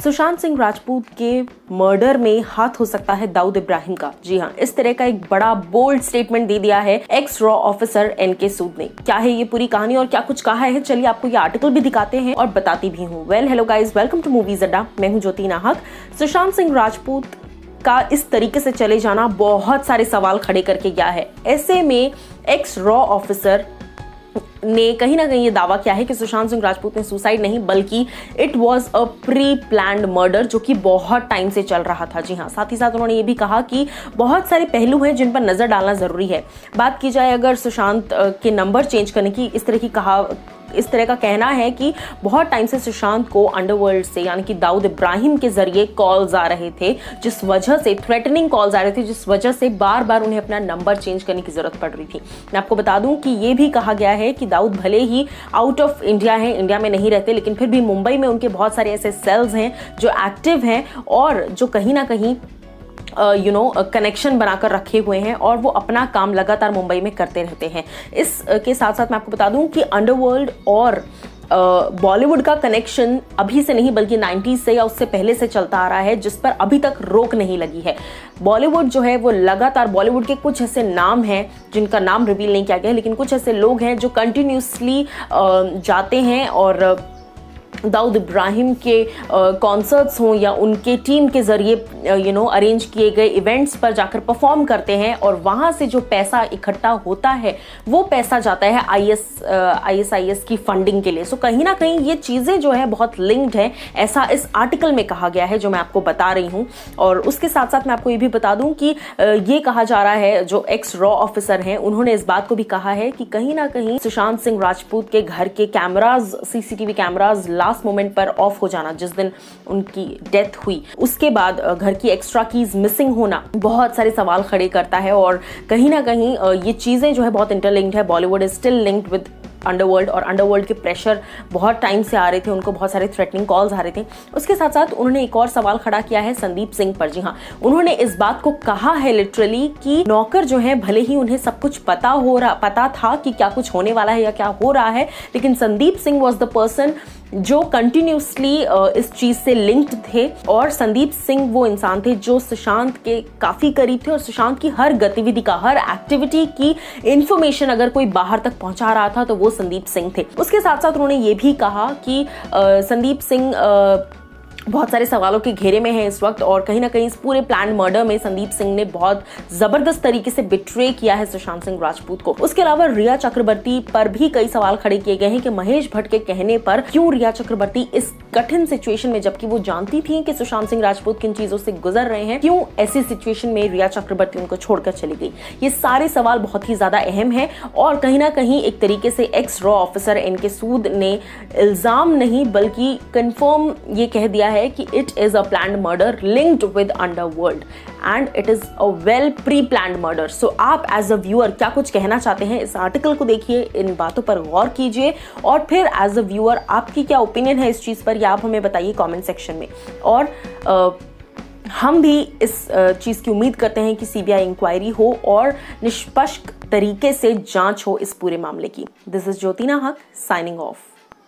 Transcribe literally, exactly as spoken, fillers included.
सुशांत सिंह राजपूत के मर्डर में हाथ हो सकता है दाऊद इब्राहिम का। जी हाँ, इस तरह का एक बड़ा बोल्ड स्टेटमेंट दे दिया है एक्स रॉ ऑफिसर एनके सूद ने। क्या है ये पूरी कहानी और क्या कुछ कहा है, चलिए आपको ये आर्टिकल भी दिखाते हैं और बताती भी हूँ। Well hello guys, welcome to movies Adda, मैं हूँ ज्योति नाहक। सुशांत सिंह राजपूत का इस तरीके से चले जाना बहुत सारे सवाल खड़े करके गया है। ऐसे में एक्स रॉ ऑफिसर ने कहीं ना कहीं ये दावा किया है कि सुशांत सिंह राजपूत ने सुसाइड नहीं बल्कि it was a pre planned murder, जो कि बहुत टाइम से चल रहा था। जी हाँ, साथ ही साथ उन्होंने ये भी कहा कि बहुत सारे पहलू हैं जिन पर नज़र डालना ज़रूरी है। बात की जाए अगर सुशांत के नंबर चेंज करने की, इस तरह की कहा इस तरह का कहना है कि बहुत टाइम से सुशांत को अंडरवर्ल्ड से यानी कि दाऊद इब्राहिम के जरिए कॉल्स आ रहे थे, जिस वजह से थ्रेटनिंग कॉल्स आ रहे थे, जिस वजह से बार बार उन्हें अपना नंबर चेंज करने की जरूरत पड़ रही थी। मैं आपको बता दूं कि ये भी कहा गया है कि दाऊद भले ही आउट ऑफ इंडिया है, इंडिया में नहीं रहते, लेकिन फिर भी मुंबई में उनके बहुत सारे ऐसे सेल्स हैं जो एक्टिव हैं और जो कहीं ना कहीं यू नो कनेक्शन बनाकर रखे हुए हैं और वो अपना काम लगातार मुंबई में करते रहते हैं। इस uh, के साथ साथ मैं आपको बता दूं कि अंडरवर्ल्ड और बॉलीवुड uh, का कनेक्शन अभी से नहीं बल्कि नाइन्टीज़ से या उससे पहले से चलता आ रहा है, जिस पर अभी तक रोक नहीं लगी है। बॉलीवुड जो है वो लगातार, बॉलीवुड के कुछ ऐसे नाम हैं जिनका नाम रिवील नहीं किया गया, लेकिन कुछ ऐसे लोग हैं जो कंटिन्यूसली uh, जाते हैं और uh, दाऊद इब्राहिम के कॉन्सर्ट्स हों या उनके टीम के ज़रिए यू नो अरेंज किए गए इवेंट्स पर जाकर परफॉर्म करते हैं और वहाँ से जो पैसा इकट्ठा होता है वो पैसा जाता है आईएस आईएसआईएस की फंडिंग के लिए। सो कहीं ना कहीं ये चीज़ें जो है बहुत लिंक्ड हैं, ऐसा इस आर्टिकल में कहा गया है जो मैं आपको बता रही हूँ। और उसके साथ साथ मैं आपको ये भी बता दूँ कि ये कहा जा रहा है, जो एक्स रॉ ऑफिसर हैं उन्होंने इस बात को भी कहा है कि कहीं ना कहीं सुशांत सिंह राजपूत के घर के cameras, CCTV cameras last moment पर ऑफ हो जाना, जिस दिन उनकी डेथ हुई उसके बाद घर की एक्स्ट्रा कीज मिसिंग होना बहुत सारे सवाल खड़े करता है। और कहीं ना कहीं ये चीजें जो है बहुत इंटरलिंक्ड है। Bollywood is still linked with underworld और अंडरवर्ल्ड के प्रेशर बहुत टाइम से आ रहे थे, उनको बहुत सारे थ्रेटनिंग कॉल्स आ रहे थे। उसके साथ साथ उन्होंने एक और सवाल खड़ा किया है संदीप सिंह पर। जी हाँ, उन्होंने इस बात को कहा है लिटरली कि नौकर जो है भले ही उन्हें सब कुछ पता हो रहा पता था कि क्या कुछ होने वाला है या क्या हो रहा है, लेकिन Sandeep Singh was the person जो कंटिन्यूसली इस चीज़ से लिंक्ड थे और संदीप सिंह वो इंसान थे जो सुशांत के काफ़ी करीब थे और सुशांत की हर गतिविधि का, हर एक्टिविटी की इन्फॉर्मेशन अगर कोई बाहर तक पहुंचा रहा था तो वो संदीप सिंह थे। उसके साथ साथ उन्होंने ये भी कहा कि संदीप सिंह बहुत सारे सवालों के घेरे में है इस वक्त और कहीं ना कहीं इस पूरे प्लान मर्डर में संदीप सिंह ने बहुत ज़बरदस्त तरीके से बिट्रे किया है सुशांत सिंह राजपूत को। उसके अलावा रिया चक्रवर्ती पर भी कई सवाल खड़े किए गए हैं कि महेश भट्ट के कहने पर क्यों रिया चक्रवर्ती इस कठिन सिचुएशन में, जबकि वो जानती थी कि सुशांत सिंह राजपूत किन चीज़ों से गुजर रहे हैं, क्यों ऐसी सिचुएशन में रिया चक्रवर्ती उनको छोड़कर चली गई। ये सारे सवाल बहुत ही ज़्यादा अहम है और कहीं ना कहीं एक तरीके से एक्स रॉ ऑफिसर एनके सूद ने इल्ज़ाम नहीं बल्कि कन्फर्म ये कह दिया है कि it is a planned murder linked with underworld and it is a well pre planned murder. So आप एज अ व्यूअर क्या कुछ कहना चाहते हैं, इस आर्टिकल को देखिए, इन बातों पर गौर कीजिए और फिर एज अ व्यूअर आपकी क्या ओपिनियन है इस चीज़ पर, या आप हमें बताइए कमेंट सेक्शन में। और आ, हम भी इस चीज़ की उम्मीद करते हैं कि सीबीआई इंक्वायरी हो और निष्पक्ष तरीके से जांच हो इस पूरे मामले की। दिस इज ज्योति नाहक साइनिंग ऑफ।